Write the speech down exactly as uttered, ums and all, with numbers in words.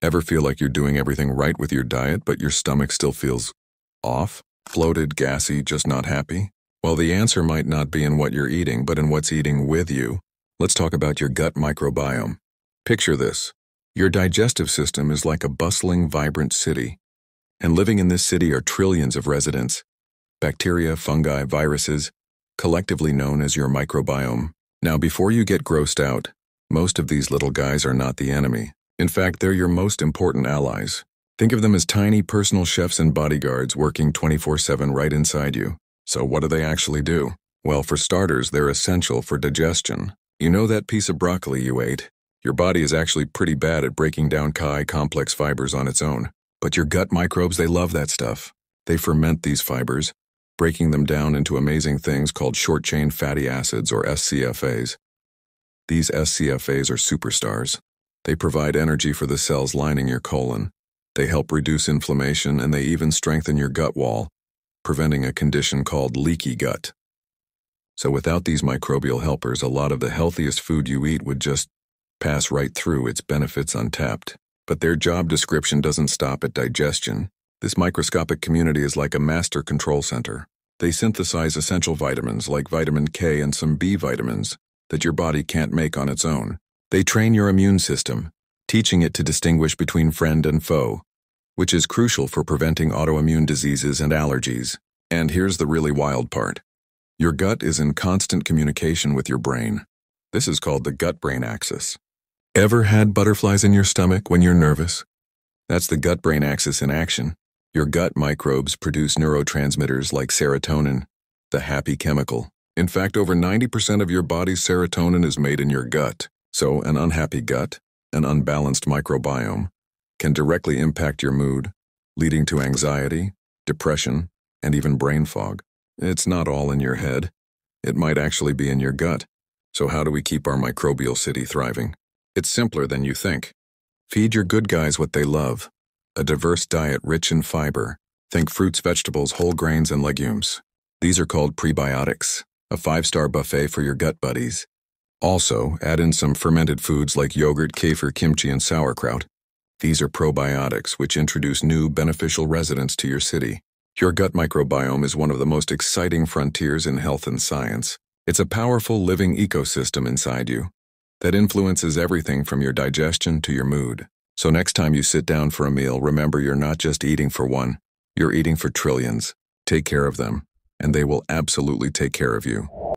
Ever feel like you're doing everything right with your diet, but your stomach still feels off? Bloated, gassy, just not happy? Well, the answer might not be in what you're eating, but in what's eating with you. Let's talk about your gut microbiome. Picture this. Your digestive system is like a bustling, vibrant city. And living in this city are trillions of residents. Bacteria, fungi, viruses, collectively known as your microbiome. Now, before you get grossed out, most of these little guys are not the enemy. In fact, they're your most important allies. Think of them as tiny personal chefs and bodyguards working twenty-four seven right inside you. So what do they actually do? Well, for starters, they're essential for digestion. You know that piece of broccoli you ate? Your body is actually pretty bad at breaking down chi-complex fibers on its own. But your gut microbes, they love that stuff. They ferment these fibers, breaking them down into amazing things called short-chain fatty acids, or S C F As. These S C F As are superstars. They provide energy for the cells lining your colon. They help reduce inflammation, and they even strengthen your gut wall, preventing a condition called leaky gut. So without these microbial helpers, a lot of the healthiest food you eat would just pass right through, its benefits untapped. But their job description doesn't stop at digestion. This microscopic community is like a master control center. They synthesize essential vitamins like vitamin K and some B vitamins that your body can't make on its own. They train your immune system, teaching it to distinguish between friend and foe, which is crucial for preventing autoimmune diseases and allergies. And here's the really wild part. Your gut is in constant communication with your brain. This is called the gut-brain axis. Ever had butterflies in your stomach when you're nervous? That's the gut-brain axis in action. Your gut microbes produce neurotransmitters like serotonin, the happy chemical. In fact, over ninety percent of your body's serotonin is made in your gut. So an unhappy gut, an unbalanced microbiome, can directly impact your mood, leading to anxiety, depression, and even brain fog. It's not all in your head. It might actually be in your gut. So how do we keep our microbial city thriving? It's simpler than you think. Feed your good guys what they love. A diverse diet rich in fiber. Think fruits, vegetables, whole grains, and legumes. These are called prebiotics, a five-star buffet for your gut buddies. Also, add in some fermented foods like yogurt, kefir, kimchi, and sauerkraut. These are probiotics, which introduce new beneficial residents to your city. Your gut microbiome is one of the most exciting frontiers in health and science. It's a powerful living ecosystem inside you that influences everything from your digestion to your mood. So next time you sit down for a meal, remember you're not just eating for one, you're eating for trillions. Take care of them, and they will absolutely take care of you.